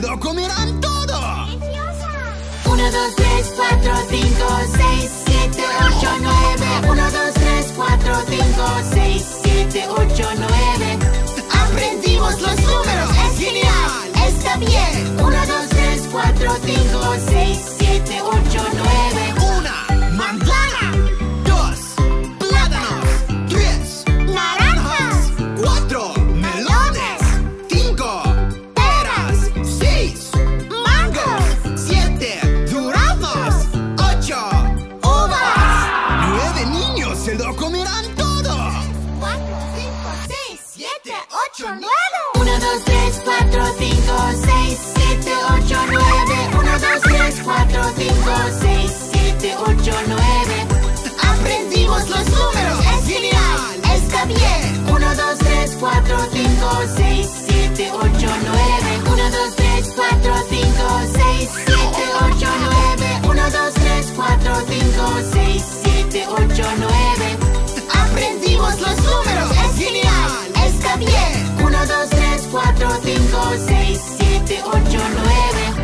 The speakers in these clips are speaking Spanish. se lo comerán todo. ¡Deliciosa! 1, 2, 3, 4, 5, 6, 7, 8, 9. 1, 2, 3, 4, 5, 6, 7, 8, 9. ¡Aprendimos los números! ¡Es genial! ¡Está bien! 1, 2, 3, 4, 5, 6, 7, 8, 9. Una manzana. 2 plátanos. 3 naranjas. 4 melones. 5 peras. 6 mangos. 7 duraznos. 8 uvas. 9 niños se lo comerán todo. 4, 5, 6, 7, 8, 9. 1, 2, 3, 4, 5, 6, 7, 8, 9. 1, 2, 3, 4, 5, 6, 7, 8, 9. Aprendimos los números. ¡Es genial! ¡Está bien! 1, 2, 3, 4, 5, 6, 7, 8, 9. 1, 2, 3, 4, 5, 6, 7, 8, 9. 1, 2, 3, 4, 5, 6, 7, 8, 9. Aprendimos los números. ¡Es genial! ¡Está bien! 1, 2, 3, 4, 5, 6, 7, 8, 9.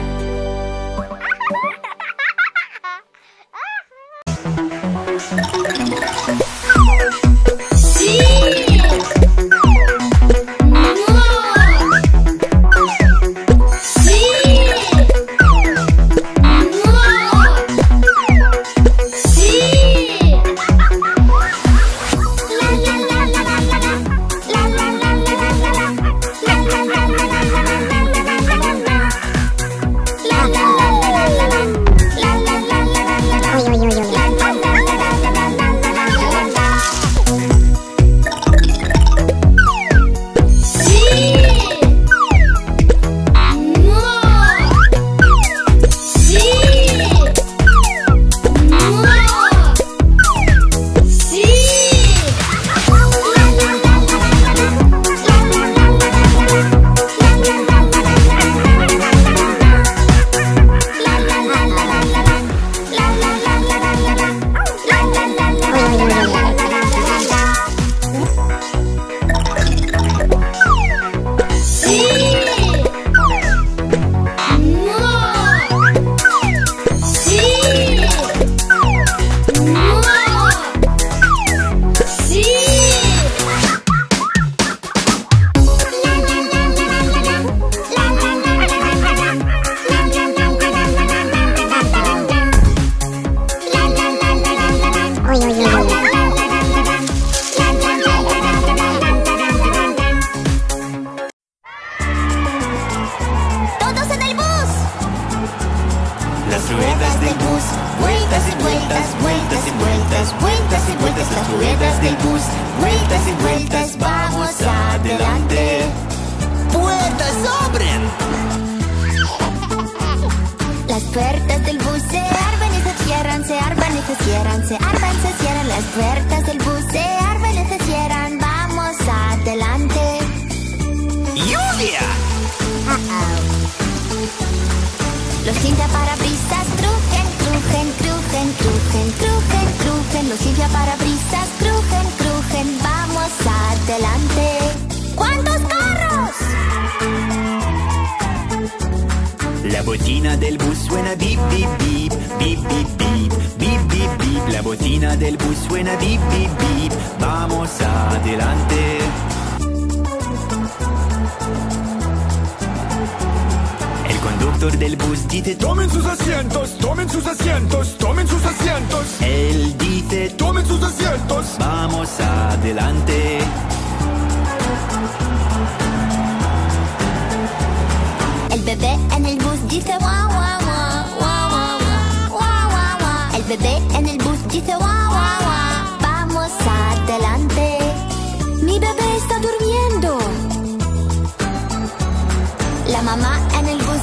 Vamos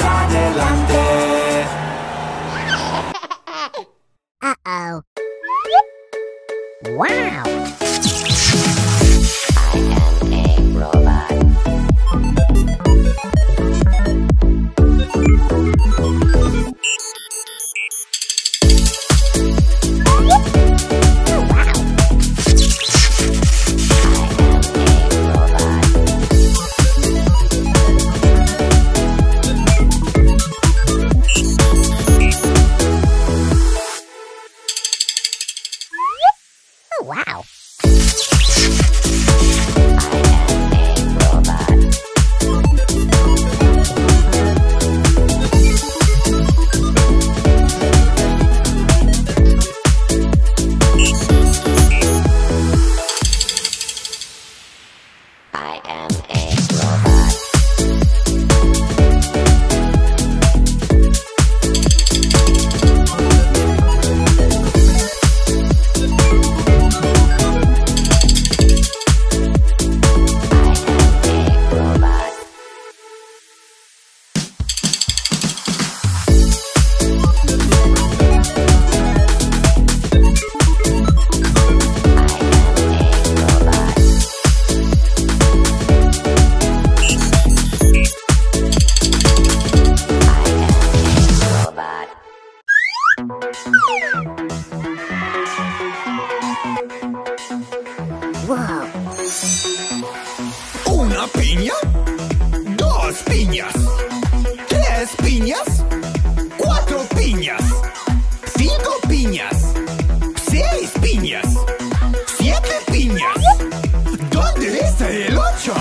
adelante. Una piña, dos piñas, tres piñas, cuatro piñas, cinco piñas, seis piñas, siete piñas. ¿Dónde está el 8?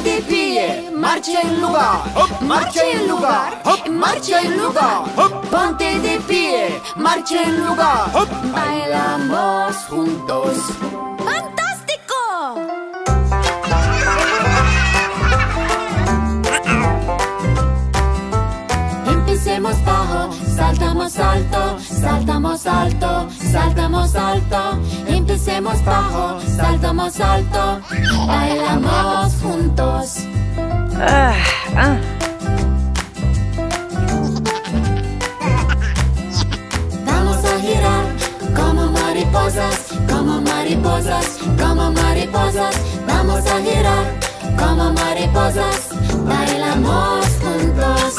de pie, marcha en lugar, marcha en lugar, marcha en lugar, ponte de pie, marcha en lugar, bailamos juntos. Empecemos bajo, saltamos alto, saltamos alto, saltamos alto. Empecemos bajo, saltamos alto, bailamos juntos. Vamos a girar como mariposas, como mariposas, como mariposas. Vamos a girar como mariposas, bailamos juntos.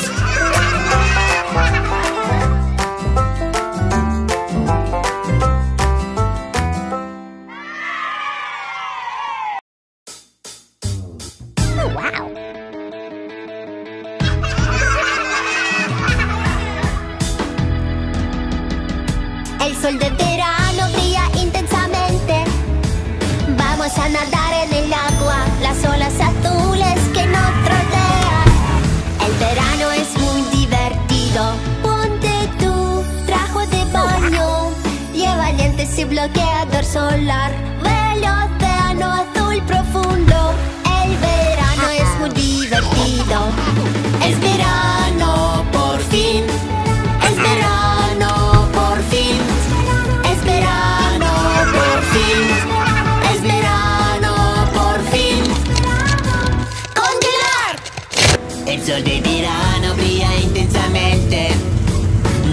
El sol de verano brilla intensamente. Vamos a nadar en el agua, las olas azules que nos rodean. El verano es muy divertido. Ponte tu traje de baño, lleva lentes y bloqueador solar. Ve el océano azul profundo. El verano es muy divertido. Es verano por fin. Es verano. Es verano, por fin. ¡Congelar! El sol de verano brilla intensamente.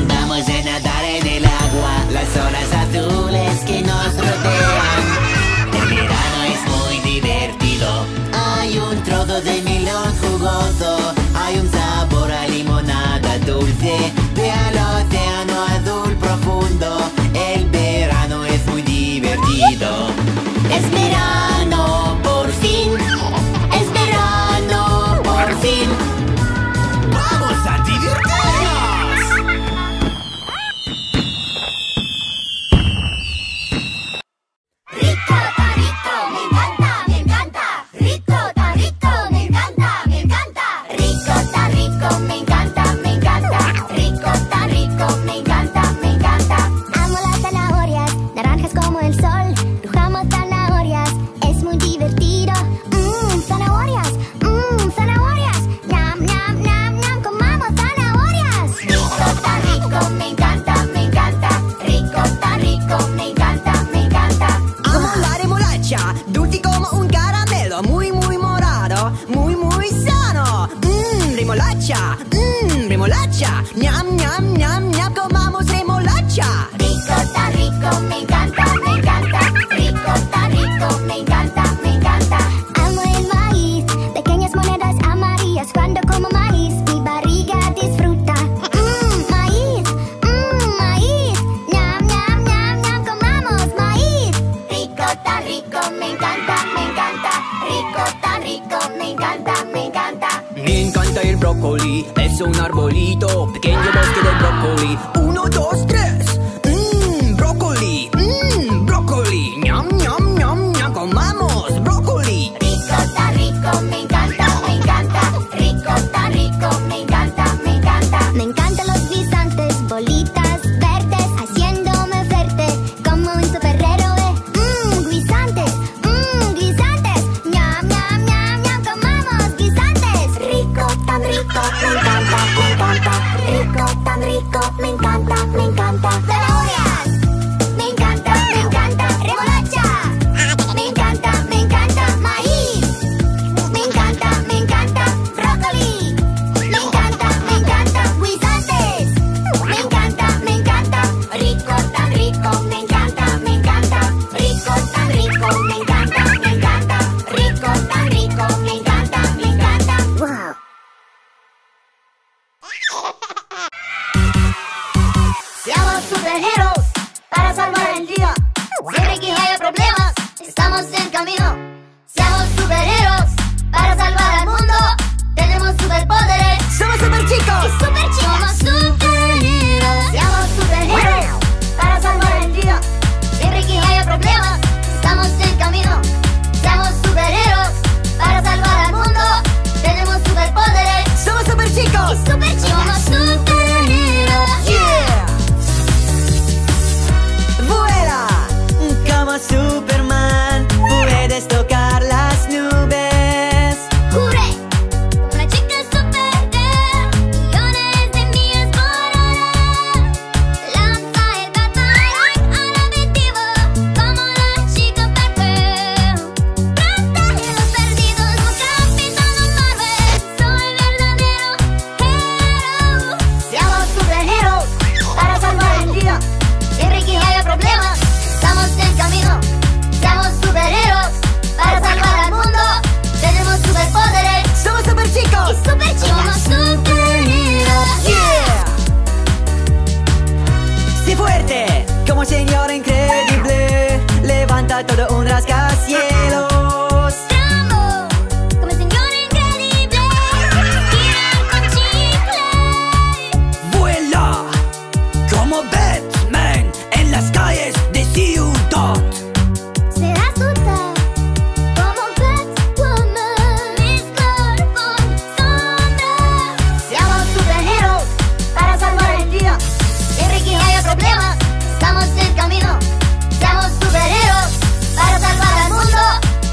Vamos a nadar en el agua, las olas azules que nos rodean. El verano es muy divertido. Hay un trozo de melón jugoso, hay un sabor a limonada dulce, ve al océano azul profundo. El verano es muy divertido. Es verano por fin. Es verano por fin. ¡Vamos a divertirnos! ¡Rico, tan rico! ¡Me encanta, me encanta! ¡Rico, tan rico! ¡Me encanta, me encanta! ¡Rico, tan rico! ¡Me encanta, me encanta! ¡Rico, tan rico! ¡Me encanta, me encanta! Amo las zanahorias, naranjas como el sol. Remolacha, ñam, ñam, ñam, ñam, comamos remolacha. Rico, tan rico, me encanta, me encanta. Rico, tan rico, me encanta, me encanta. Amo el maíz, pequeñas monedas amarillas. Cuando como maíz, mi barriga disfruta. Maíz, maíz, ñam, ñam, ñam, ñam, comamos maíz. Rico, tan rico, me encanta, me encanta. Rico, tan rico, me encanta, me encanta. Me encanta el brócoli, es un arbolito, pequeño bosque de brócoli. 1, 2, 3. Brócoli, brócoli, ñam, ñam, ñam, ñam, comamos brócoli. Rico, tan rico, me encanta, me encanta. Rico, tan rico, me encanta, me encanta. Me encantan los guisantes, bolitas verdes, haciéndome verte como un superhéroe. Guisantes, guisantes, ñam, ñam, ñam, ñam, comamos guisantes. Rico, tan rico, me encanta. Rico, tan rico, me encanta, me encanta. Zanahorias, me encanta, me encanta. Remolacha, me encanta, me encanta. Maíz, me encanta, me encanta. Brócoli, me encanta, me encanta. Guisantes, me encanta, me encanta. Rico, tan rico, me encanta, me encanta. Rico, tan rico, me encanta, me encanta. Rico, tan rico, me encanta, me encanta. Seamos superhéroes para salvar el día. Siempre que haya problemas, estamos en camino. Seamos superhéroes para salvar al mundo. Tenemos superpoderes. Somos superchicos y superchicas. Somos superhéroes. Seamos superhéroes para salvar el día. Siempre que haya problemas, estamos en camino. Seamos superhéroes para salvar al mundo. Era todo un rascacielos. Tramo, como señor increíble. Gira con chicle. Vuela como Batman en las calles de Ciudad. Serás brutal como Batwoman. Miss Marvel, Sandra. Seamos superhéroes para salvar el día. Siempre que haya problemas, estamos en el camino. Seamos superhéroes para salvar al mundo.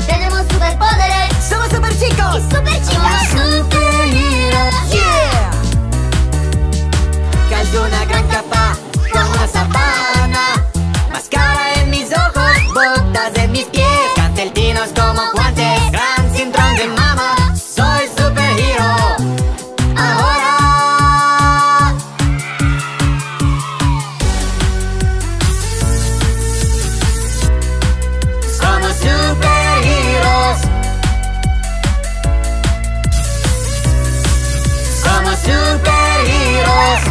Tenemos superpoderes. Somos super chicos. Y super chicas. Superhéroes. Yeah. Cayó una gran capa como una sabana. Máscara en mis ojos, botas en mis pies, calcetines como guantes, gran cinturón de mama. Soy superhéroe. Ahora. Somos superhéroes. Somos superhéroes.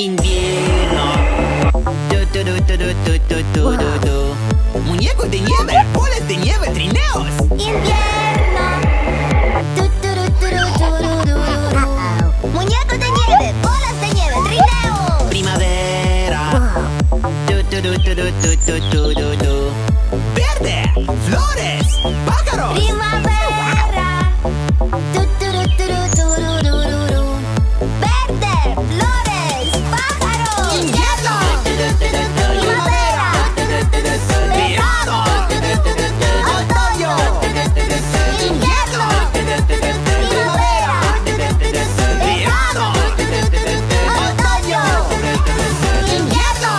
Invierno. Wow. Muñecos de nieve, bolas de nieve, trineos. Invierno. Muñecos de nieve, bolas de nieve, trineos. Primavera. Wow. Verde, flores, pájaros. Primavera. Verde, flores, pájaros. Invierno. Primavera. Verano. Otoño. Invierno. Primavera. Verano. Otoño. Invierno. Primavera. Verano. Otoño. Invierno. Primavera. Verano. Otoño. Verano.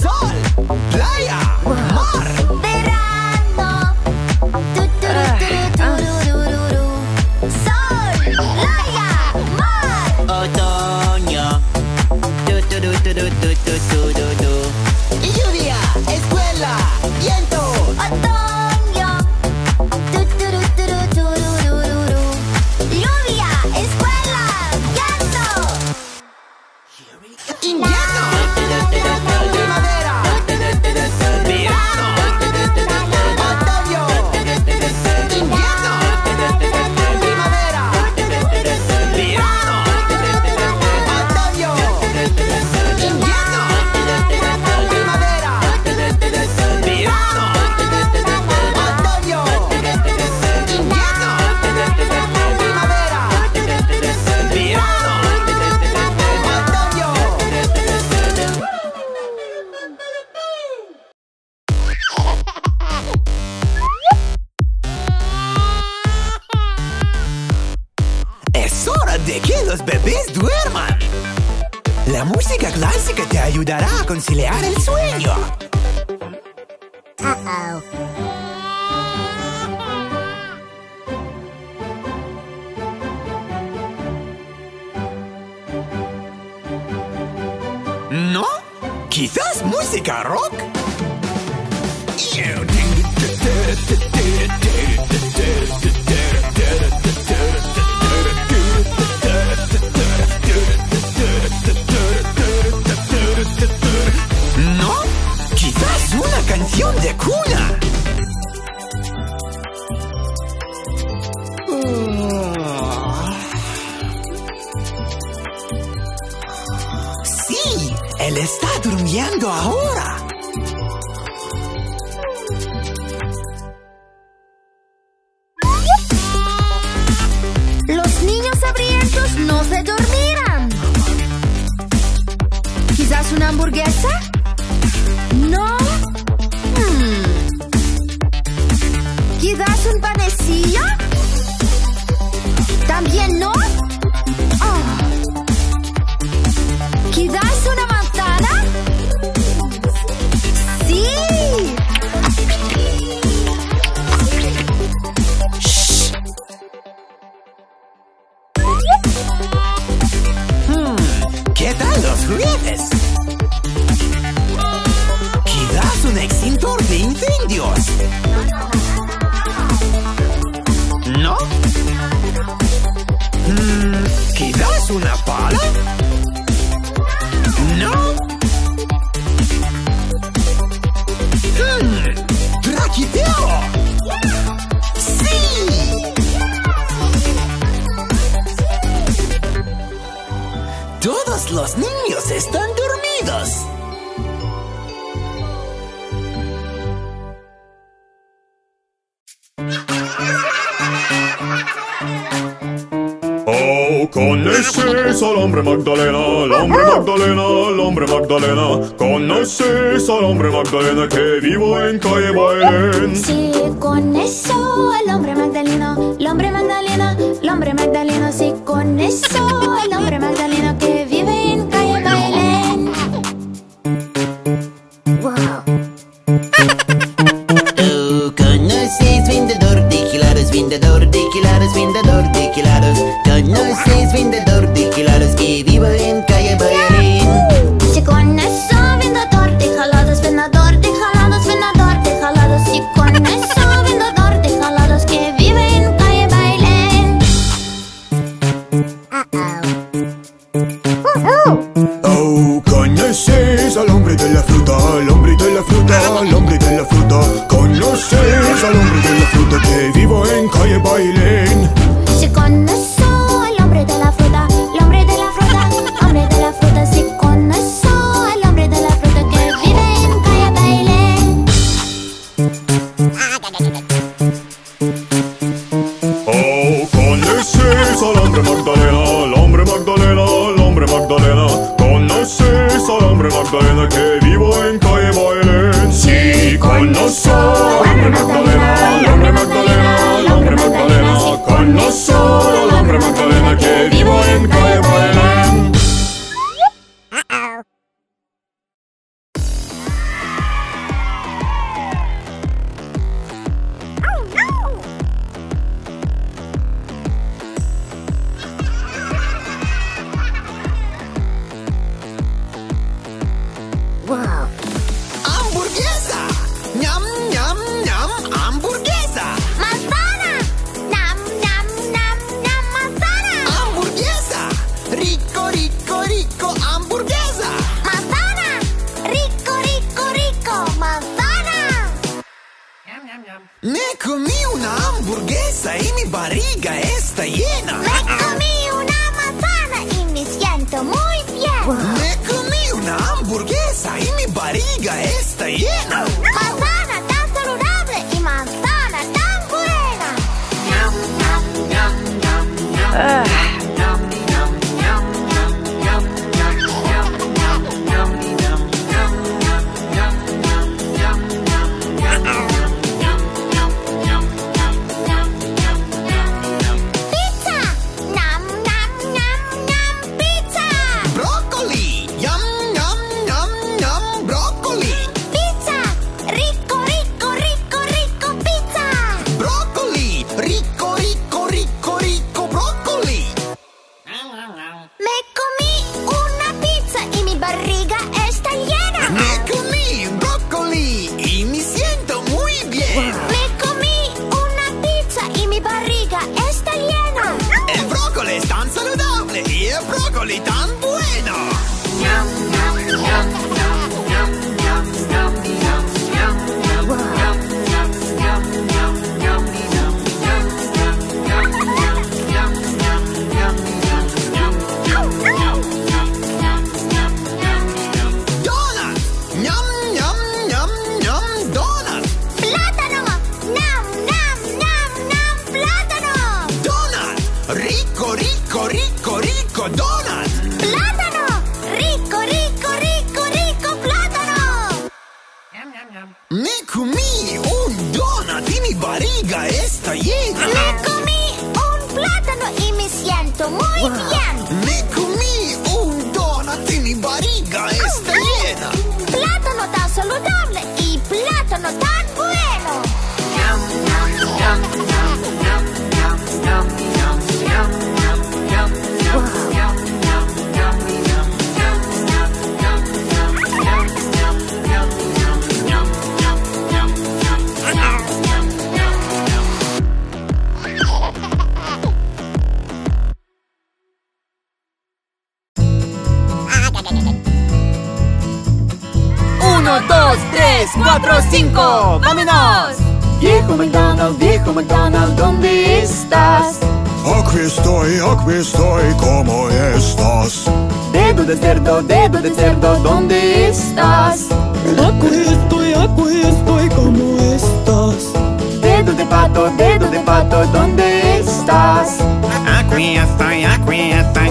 Sol, playa, mar. Verano. Sol, playa, mar. Otoño. Lluvia, escuela, viento. Otoño. Lluvia, escuela, llanto. Invierno. Primavera. Verano. Otoño. Invierno. Primavera. Verano. Otoño. Invierno. Primavera. Verano. Otoño. Invierno. Primavera. Verano. Otoño. Es hora de que los bebés duerman. La música clásica te ayudará a conciliar el sueño. ¿No? ¿Quizás música rock? ¿No? Quizás una canción de cuna. Sí, él está durmiendo ahora. Los niños hambrientos no se dormirán. ¿Quizás una hamburguesa? No. ¿Quizás un panecillo? También no. Quedan los juguetes. Quizás un extintor de incendios. ¿No? ¿Quizás una pala? ¿No? ¡Traquiteo! Todos los niños están dormidos. Oh, conoces al hombre Magdalena, el hombre Magdalena, el hombre Magdalena. Conoces al hombre Magdalena que vivo en calle Bailén. Sí, conozco al hombre Magdalena, el hombre Magdalena, el hombre Magdalena. Sí, conozco al hombre Magdalena que vive en calle Bailén. Wow. Oh, conoces vendedor de gilaros, vendedor de gilaros, vendedor de gilaros. Conoces vendedor de gilaros que vivo en calle Bailén. Si conoces vendedor de jalados, vendedor de jalados, vendedor de jalados. Si conoces vendedor de jalados que vive en calle Bailén. Oh, conoces al hombre de la fruta, al hombre de la fruta, al hombre de la fruta. Conoces al hombre de la fruta que vivo en calle Bailén. Si conoces 1, 2, 3, 4, 5, ¡vámonos! Viejo McDonald, ¿dónde estás? Aquí estoy, ¿cómo estás? Dedo de cerdo, ¿dónde estás? Aquí estoy, ¿cómo estás? Dedo de pato, ¿dónde estás? Aquí estoy, ¿cómo estás?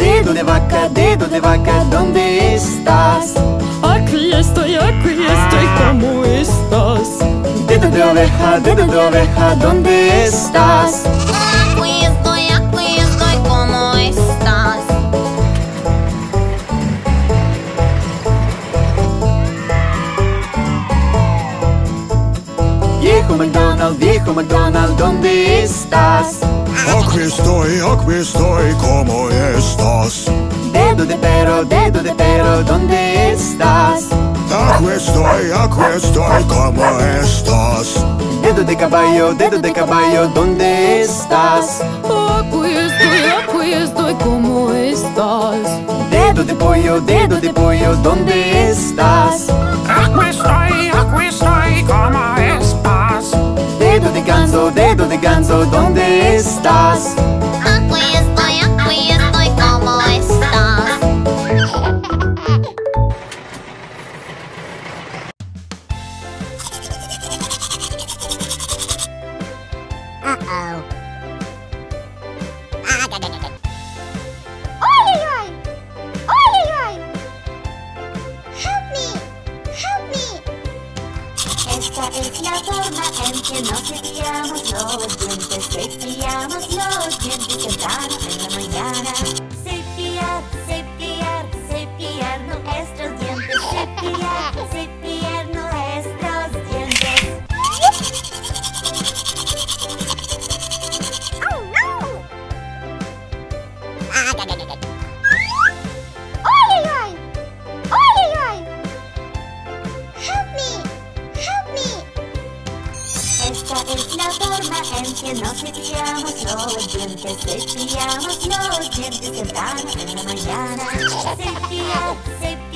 Dedo de vaca, ¿dónde estás? Aquí estoy, ¿cómo estás? Dedo de oveja, ¿dónde estás? Aquí estoy, ¿cómo estás? Viejo McDonald, ¿dónde estás? Aquí estoy, ¿cómo estás? Dedo de perro, ¿dónde estás? Aquí estoy, ¿cómo estás? Dedo de caballo, ¿dónde estás? Aquí estoy, ¿cómo estás? Dedo de pollo, ¿dónde estás? Aquí estoy, ¿cómo estás? Dedo de ganso, ¿dónde estás? Aquí estoy, ¿cómo estás? Cepillar, cepillar